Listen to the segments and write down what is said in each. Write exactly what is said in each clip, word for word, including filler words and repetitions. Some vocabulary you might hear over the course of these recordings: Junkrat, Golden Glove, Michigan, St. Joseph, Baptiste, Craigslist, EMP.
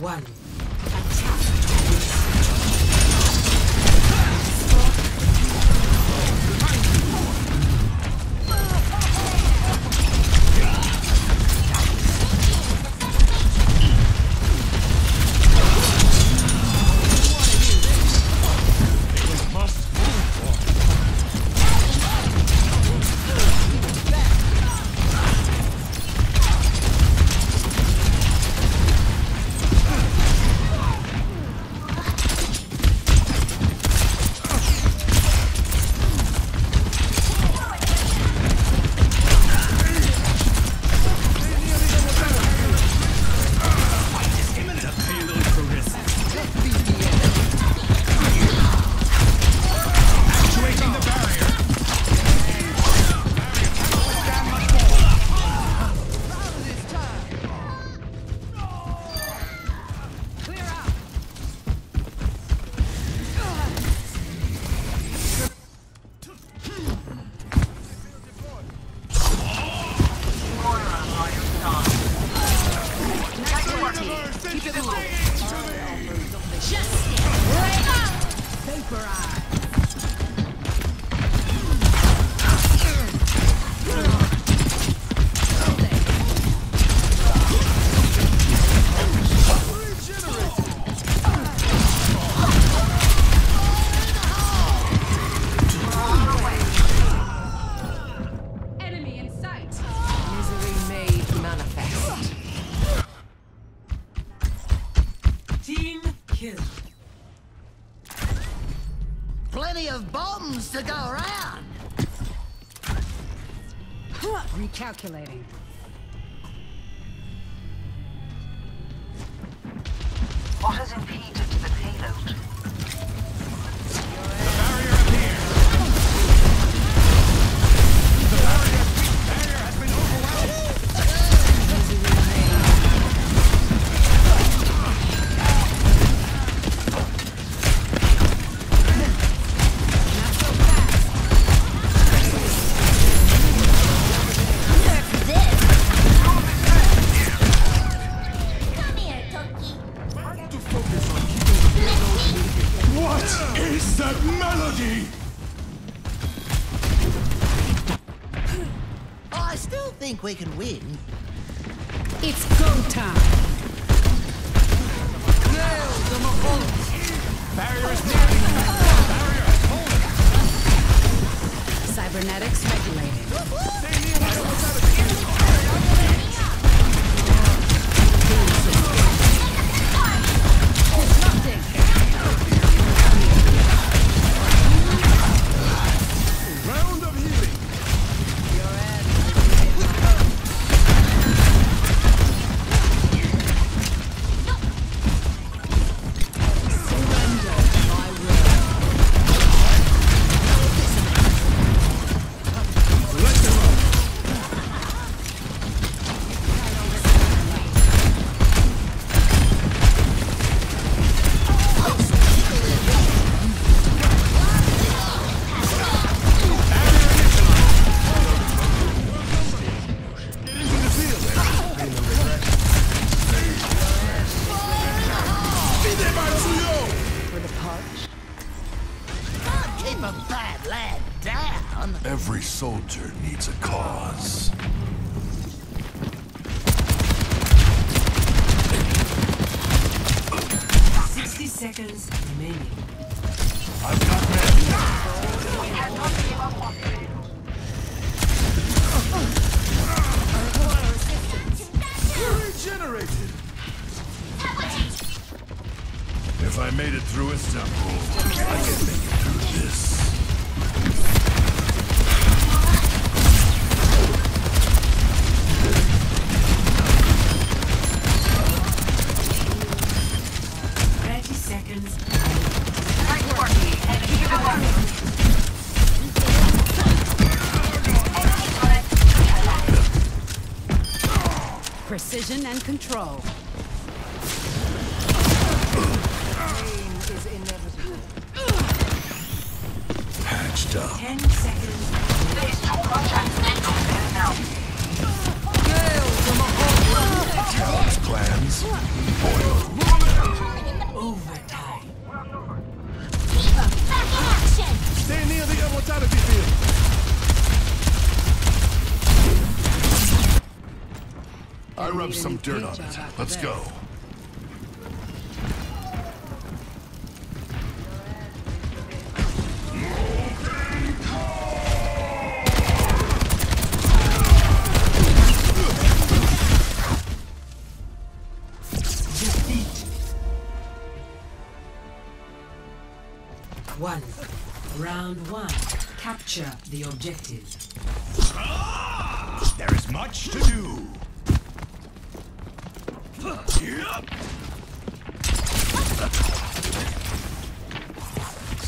one. Plenty of bombs to go around. Recalculating. What has impeded the payload? We can win. It's go time. Nail them a bullet. Barrier is nearly cracked. Barrier has fallen. Cybernetics regulated. They need us outside of here. Every soldier needs a cause. Sixty seconds remaining. I've got ready. We cannot give up on you. Require assistance. Regenerated. If I made it through Istanbul, I can make it through this. Precision and control. Pain is inevitable. Patched up. Ten seconds. There's too much accidental there now. Gale from a whole world. Talon's plans. Boiled. mortality field. I rubbed some dirt on it. Let's go. One. Round one. Capture the objective. Ah, there is much to do.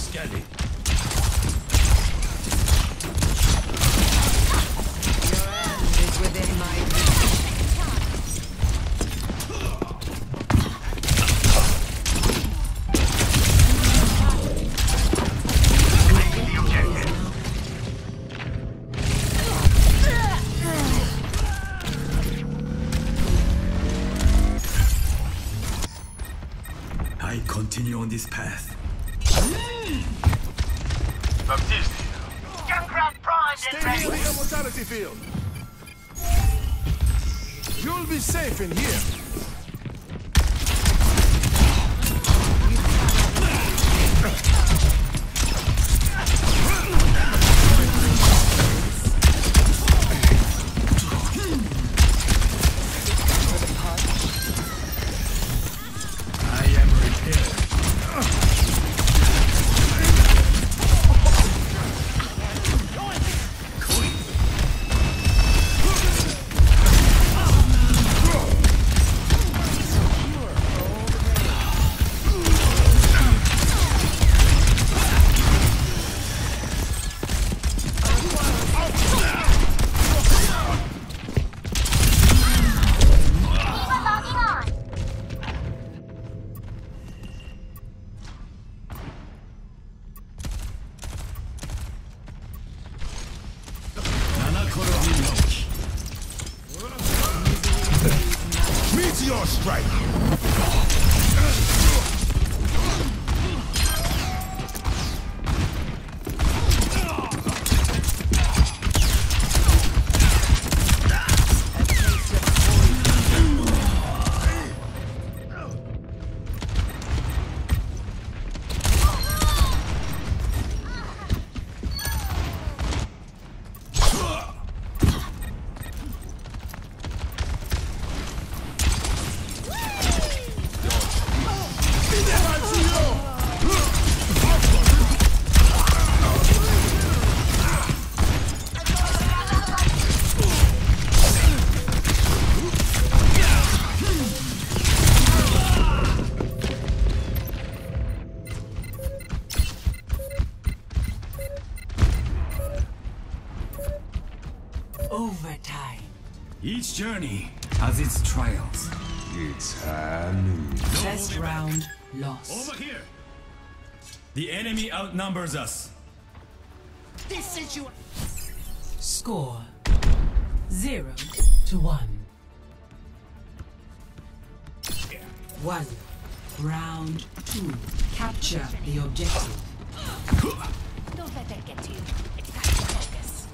Skelly. Your end is within my reach. Continue on this path. Baptiste. Junkrat Prime is ready. Stay in the mortality field. You'll be safe in here. Meteor strike! Overtime. Each journey has its trials. It's hand. Last round lost. Over here. The enemy outnumbers us. This is your score. Zero to one. Yeah. One. Round two. Capture the objective. Don't let that get to you. It's time to focus.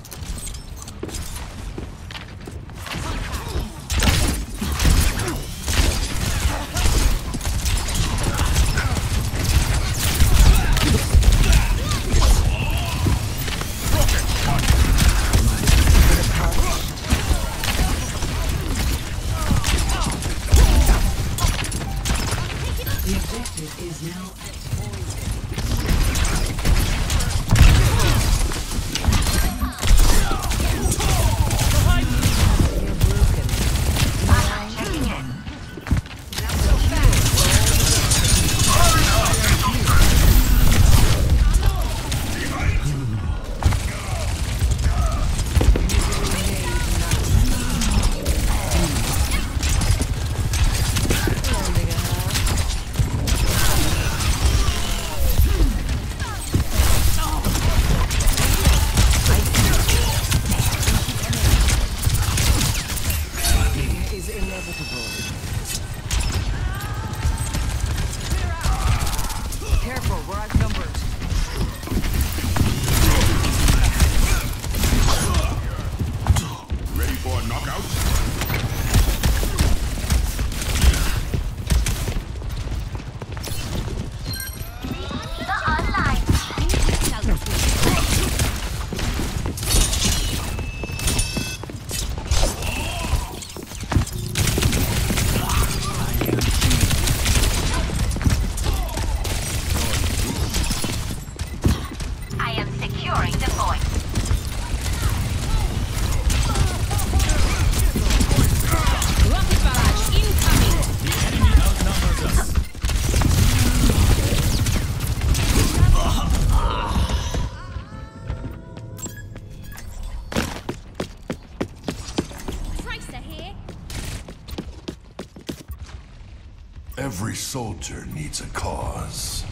Every soldier needs a cause.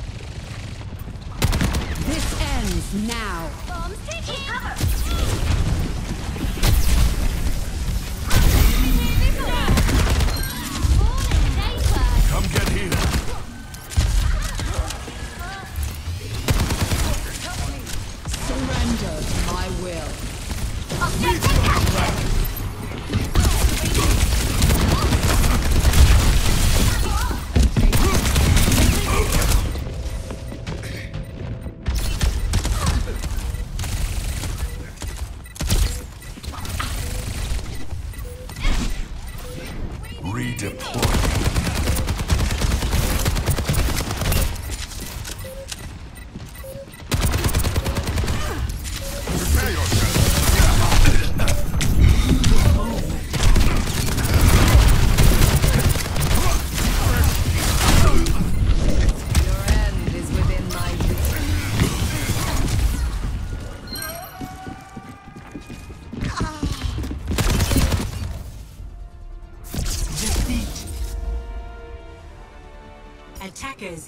This ends now. Bombs taking cover. Come get here. Surrender to my will. Objective captured!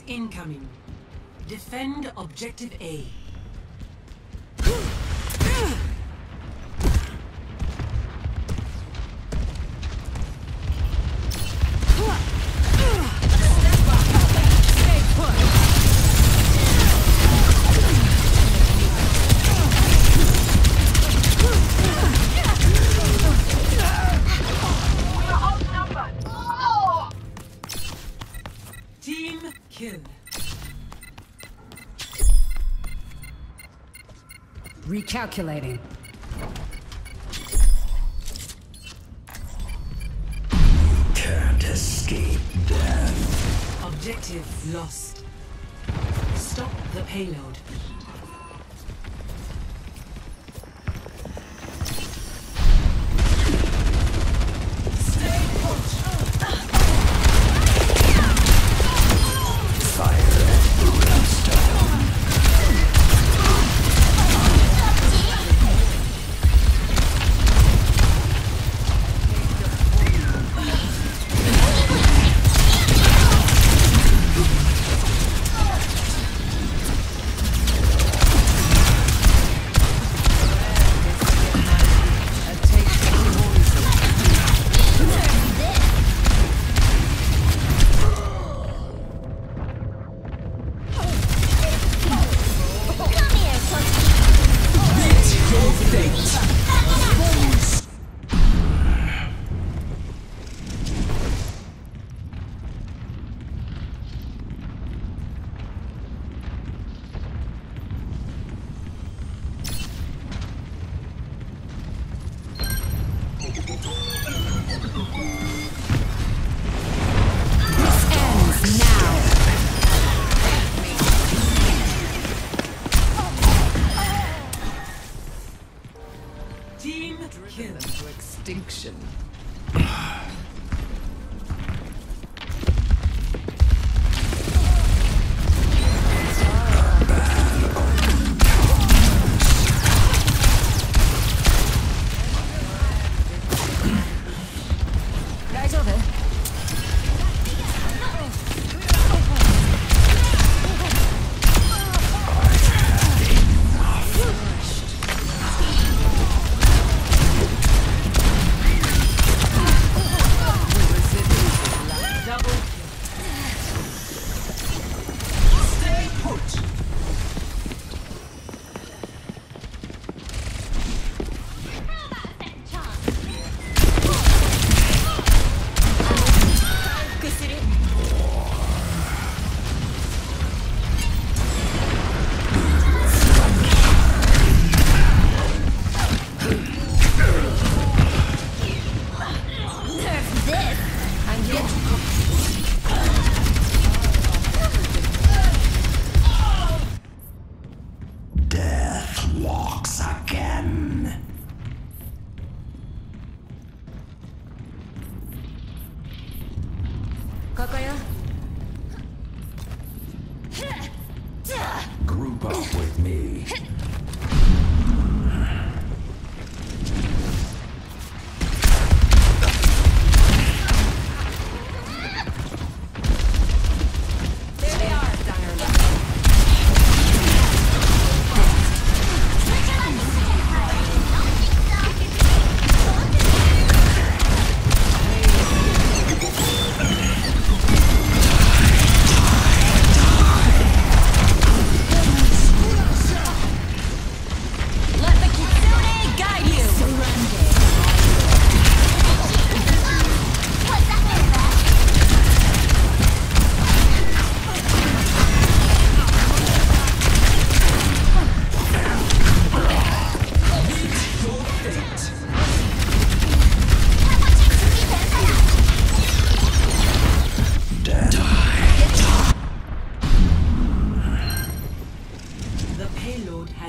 Incoming. Defend objective A. Recalculating. You can't escape death. Objective lost. Stop the payload.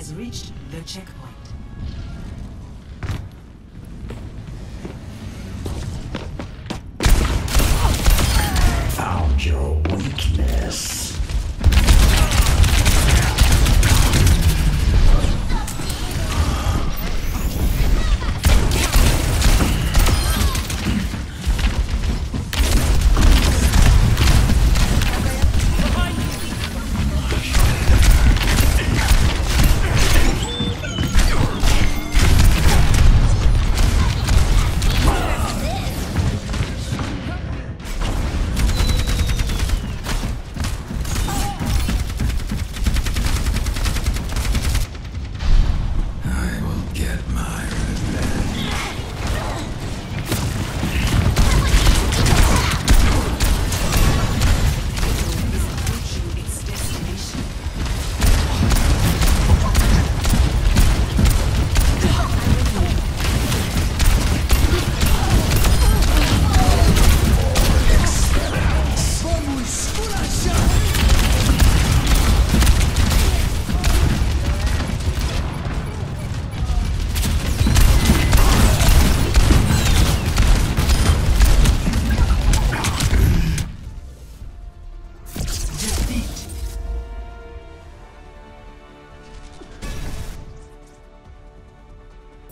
has reached the checkpoint. Found your weakness.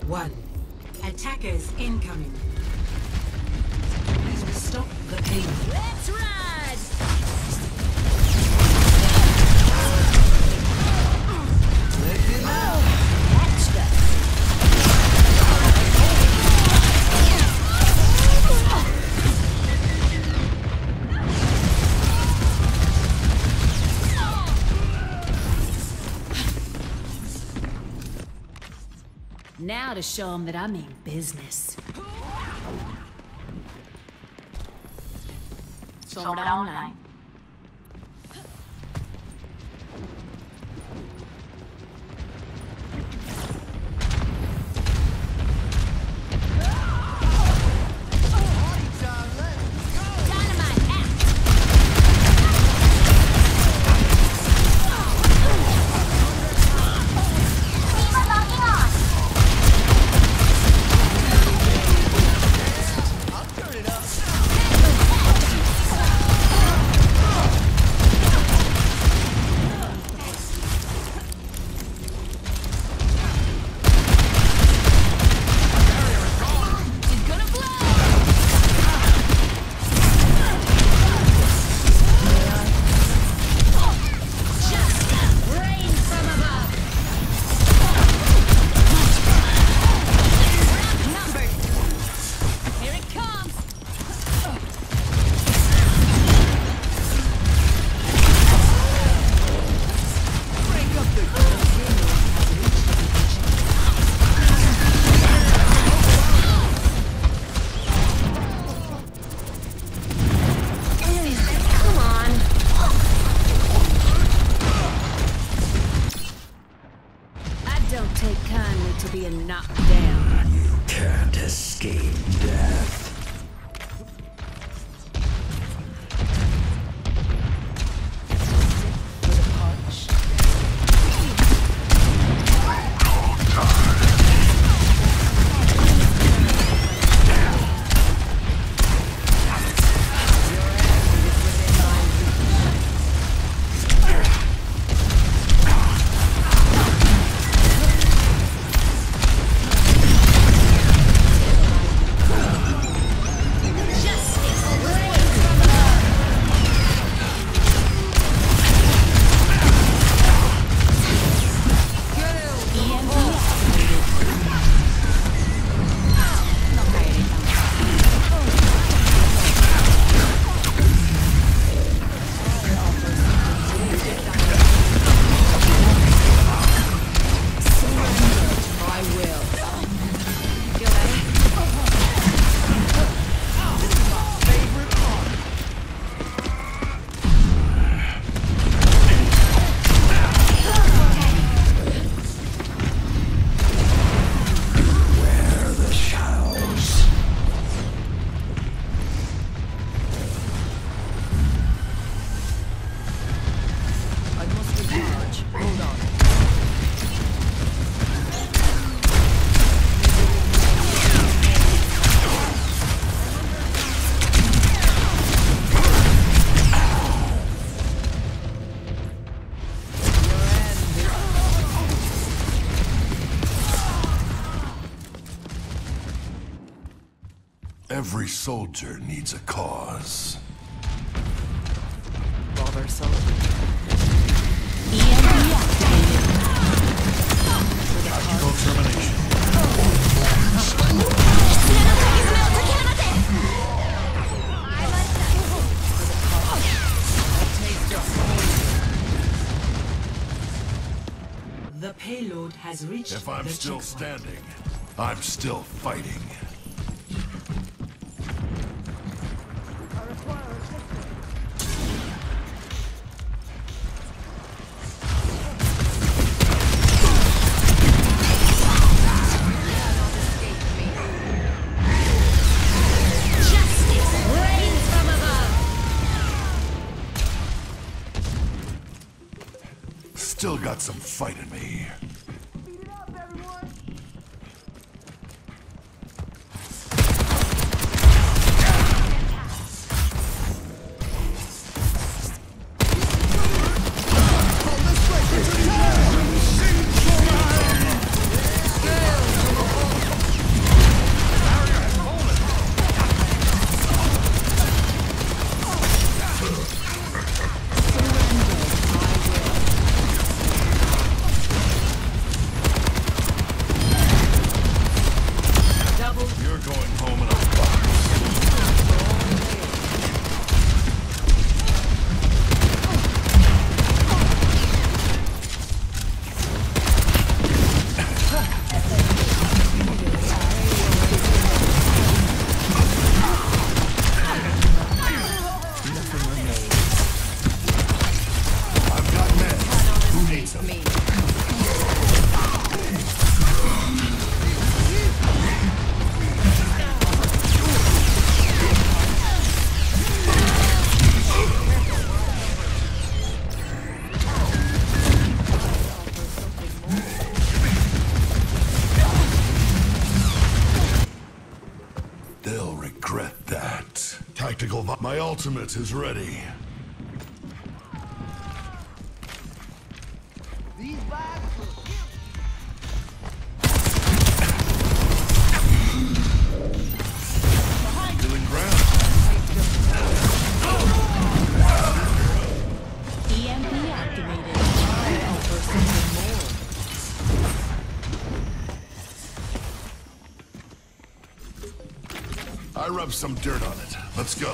One. Attackers incoming. Stop the pain. Let's ride! Let it out! Now to show them that I mean business. Sold out online. Every soldier needs a cause. Bother soldier. E M P activated. Tactical termination. The payload has reached the checkpoint. If I'm still standing, I'm still fighting. Still got some fight in me. Speed it up, everyone. They'll regret that. Tactical, my ultimate is ready. These vibes will kill. Feeling ground. E M P activated. I'll offer something more. I rubbed some dirt on it. Let's go.